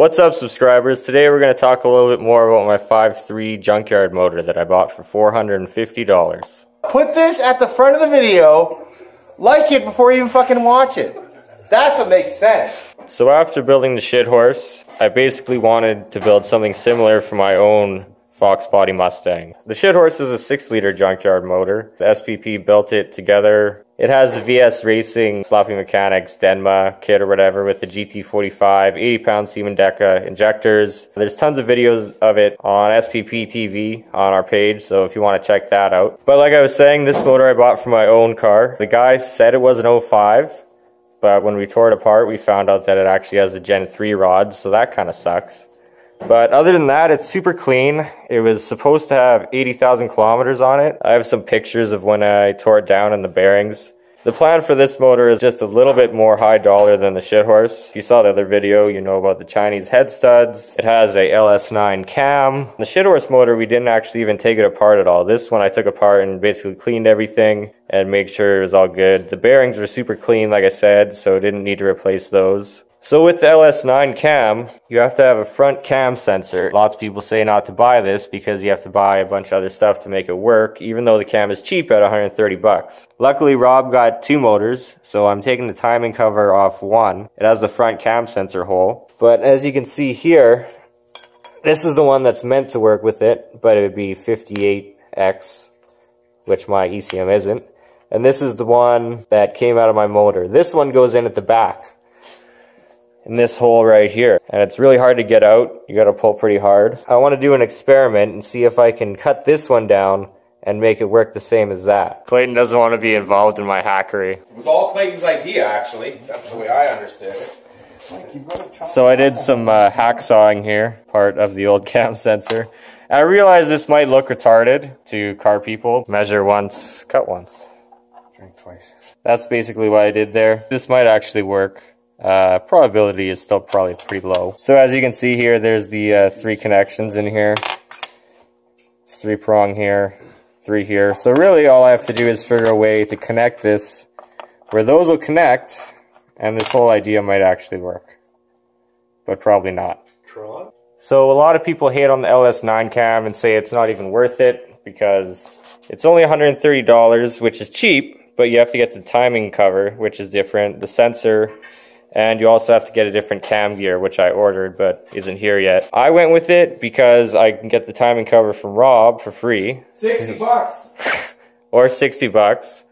What's up, subscribers? Today we're going to talk a little bit more about my 5.3 junkyard motor that I bought for $450. Put this at the front of the video, like it before you even fucking watch it. That's what makes sense. So after building the shit horse, I basically wanted to build something similar for my own Foxbody Mustang. The shit horse is a 6-liter junkyard motor. The SPP built it together. It has the VS Racing, Sloppy Mechanics, Denma kit or whatever with the GT45, 80-pound Siemendeca injectors. There's tons of videos of it on SPP TV on our page, so if you want to check that out. But like I was saying, this motor I bought for my own car. The guy said it was an 05, but when we tore it apart, we found out that it actually has a Gen 3 rod, so that kind of sucks. But other than that, it's super clean. It was supposed to have 80,000 kilometers on it. I have some pictures of when I tore it down and the bearings. The plan for this motor is just a little bit more high dollar than the shit horse. If you saw the other video, you know about the Chinese head studs. It has a LS9 cam. The shit horse motor, we didn't actually even take it apart at all. This one I took apart and basically cleaned everything and made sure it was all good. The bearings were super clean, like I said, so didn't need to replace those. So with the LS9 cam, you have to have a front cam sensor. Lots of people say not to buy this because you have to buy a bunch of other stuff to make it work, even though the cam is cheap at 130 bucks. Luckily, Rob got two motors, so I'm taking the timing cover off one. It has the front cam sensor hole. But as you can see here, this is the one that's meant to work with it, but it would be 58X, which my ECM isn't. And this is the one that came out of my motor. This one goes in at the back, in this hole right here, and it's really hard to get out. You gotta pull pretty hard. I want to do an experiment and see if I can cut this one down and make it work the same as that. Clayton doesn't want to be involved in my hackery. It was all Clayton's idea, actually. That's the way I understood it. So I did some hacksawing here, part of the old cam sensor. I realize this might look retarded to car people. Measure once, cut once. Drink twice. That's basically what I did there. This might actually work. Probability is still probably pretty low. So as you can see here, there's the three connections in here. It's three prong here, three here. So really all I have to do is figure a way to connect this where those will connect, and this whole idea might actually work, but probably not. So a lot of people hate on the LS9 cam and say it's not even worth it because it's only $130, which is cheap, but you have to get the timing cover, which is different, the sensor, and you also have to get a different cam gear, which I ordered but isn't here yet. I went with it because I can get the timing cover from Rob for free. 60 bucks! Or 60 bucks.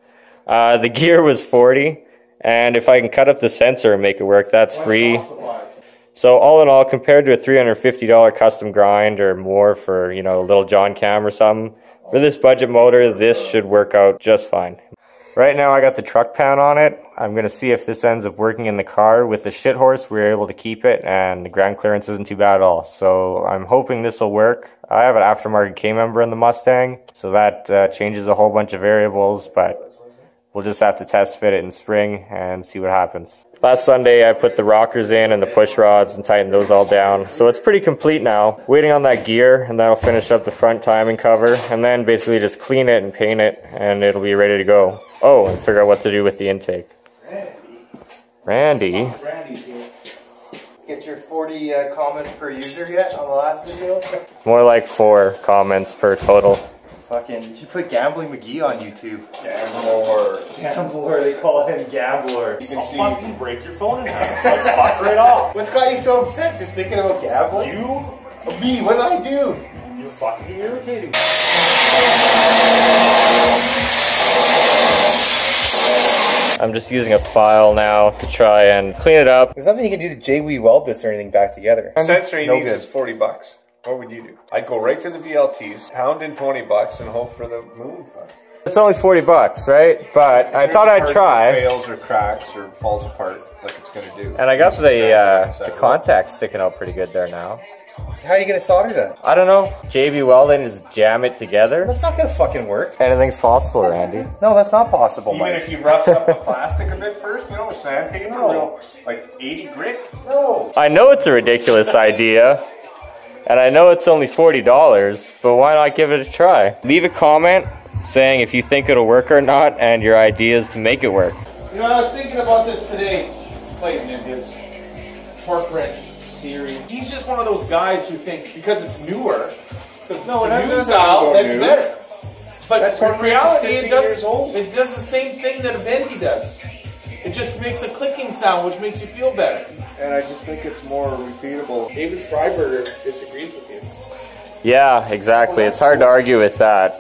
The gear was 40, and if I can cut up the sensor and make it work, that's free. So all in all, compared to a $350 custom grind or more for, you know, a little John cam or something, for this budget motor, this should work out just fine. Right now I got the truck pan on it. I'm going to see if this ends up working in the car. With the shit horse, we were able to keep it, and the ground clearance isn't too bad at all. So I'm hoping this will work. I have an aftermarket K-member in the Mustang, so that changes a whole bunch of variables, but we'll just have to test fit it in spring and see what happens. Last Sunday I put the rockers in and the push rods and tightened those all down. So it's pretty complete now. Waiting on that gear, and that'll finish up the front timing cover, and then basically just clean it and paint it and it'll be ready to go. Oh, and figure out what to do with the intake. Randy? Randy's here. Get your 40 comments per user yet on the last video? More like 4 comments per total. Fucking, you should put Gambling McGee on YouTube. Gambler. Gambler, they call him Gambler. You can see. I'll fucking break your phone in half. Like, fuck right off. What's got you so upset? Just thinking about gambling? You? Me, what did I do? You're fucking irritating. I'm just using a file now to try and clean it up. There's nothing you can do to JB Weld this or anything back together. Sensor he needs is 40 bucks. What would you do? I'd go right to the VLTs, pound in 20 bucks, and hope for the moon. It's only 40 bucks, right? But I thought I'd try. Fails or cracks or falls apart, like it's gonna do. And I got the contact sticking out pretty good there now. How are you gonna solder that? I don't know. JB Welding is jam it together. That's not gonna fucking work. Anything's possible, Randy. No, that's not possible, Mike. Even if you rough up the plastic a bit first, you know, sandpaper, no. Like 80 grit. No. I know it's a ridiculous idea. And I know it's only $40, but why not give it a try? Leave a comment saying if you think it'll work or not and your ideas to make it work. You know, I was thinking about this today, Clayton and his torque wrench. series. He's just one of those guys who thinks because it's newer, because no, it's a new style, that's better. But in reality, it does the same thing that a Bendy does. It just makes a clicking sound, which makes you feel better. And I just think it's more repeatable. David Freiburger disagrees with you. Yeah, exactly. It's hard to argue with that.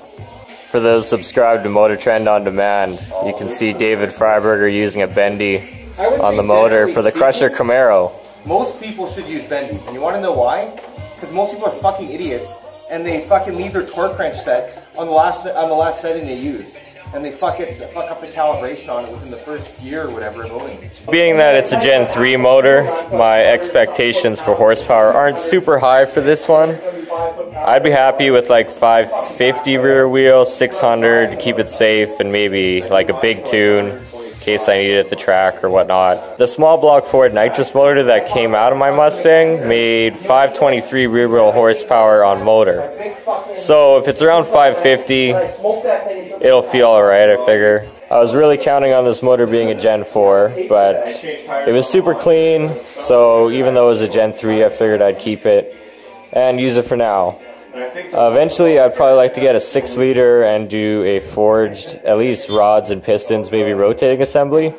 For those subscribed to Motor Trend On Demand, you can see David Freiburger using a Bendy on the motor for the Crusher Camaro. Most people should use Bendies, and you want to know why? Because most people are fucking idiots, and they fucking leave their torque wrench set on the last setting they use. And they fuck up the calibration on it within the first year or whatever of owning it. Being that it's a Gen 3 motor, my expectations for horsepower aren't super high for this one. I'd be happy with like 550 rear wheel, 600 to keep it safe, and maybe like a big tune in case I need it at the track or whatnot. The small block Ford nitrous motor that came out of my Mustang made 523 rear wheel horsepower on motor. So if it's around 550, it'll feel alright, I figure. I was really counting on this motor being a Gen 4, but it was super clean, so even though it was a Gen 3, I figured I'd keep it and use it for now. Eventually, I'd probably like to get a 6-liter and do a forged, at least rods and pistons, maybe rotating assembly,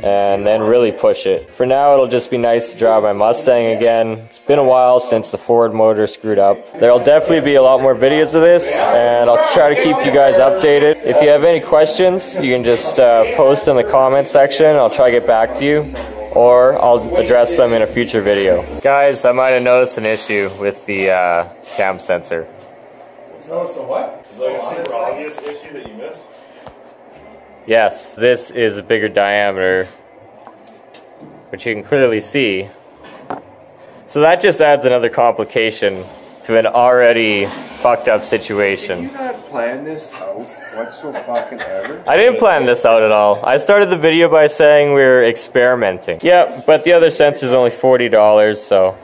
and then really push it. For now, it'll just be nice to drive my Mustang again. It's been a while since the Ford motor screwed up. There'll definitely be a lot more videos of this, and I'll try to keep you guys updated. If you have any questions, you can just post in the comments section. I'll try to get back to you, or I'll address them in a future video. Guys, I might have noticed an issue with the cam sensor. Noticed a what? Is there a super obvious issue that you missed? Yes, this is a bigger diameter, which you can clearly see. So that just adds another complication to an already fucked up situation. Did you not plan this out whatsoever? I didn't plan this out at all. I started the video by saying we were experimenting. Yep, but the other sensor is only $40, so.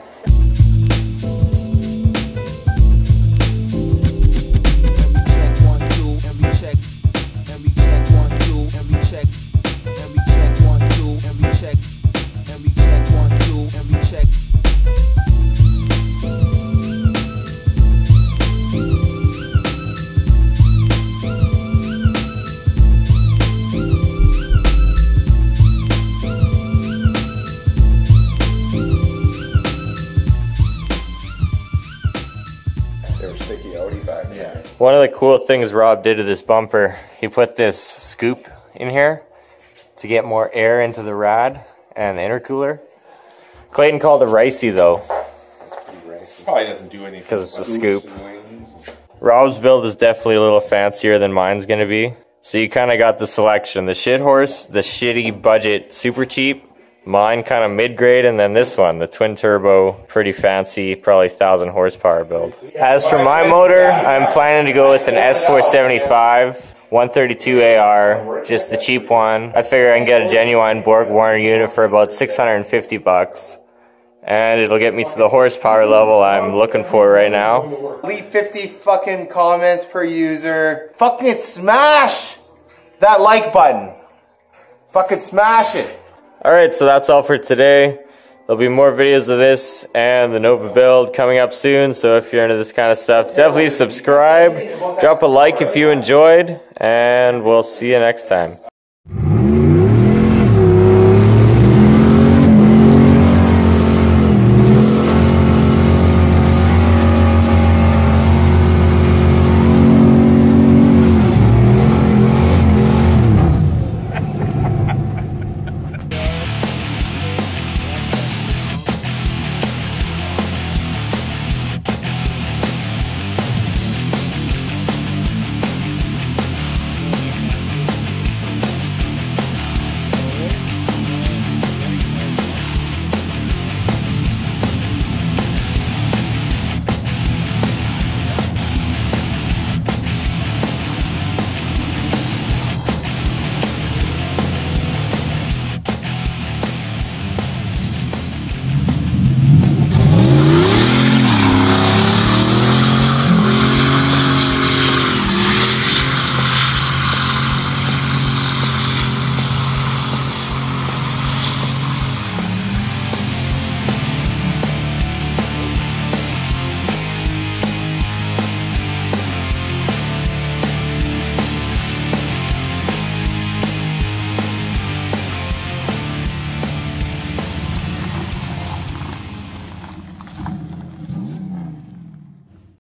One of the cool things Rob did to this bumper, he put this scoop in here to get more air into the rad and the intercooler. Clayton called it ricey though. It's pretty ricey. Probably doesn't do anything. Because it's a scoop. Rob's build is definitely a little fancier than mine's going to be. So you kind of got the selection. The shit horse, the shitty budget super cheap, mine kind of mid-grade, and then this one, the twin turbo, pretty fancy, probably 1,000 horsepower build. As for my motor, I'm planning to go with an S475, 132AR, just the cheap one. I figure I can get a genuine Borg Warner unit for about $650, and it'll get me to the horsepower level I'm looking for right now. Leave 50 fucking comments per user. Fucking smash that like button. Fucking smash it. Alright, so that's all for today. There'll be more videos of this and the Nova build coming up soon, so if you're into this kind of stuff, definitely subscribe, drop a like if you enjoyed, and we'll see you next time.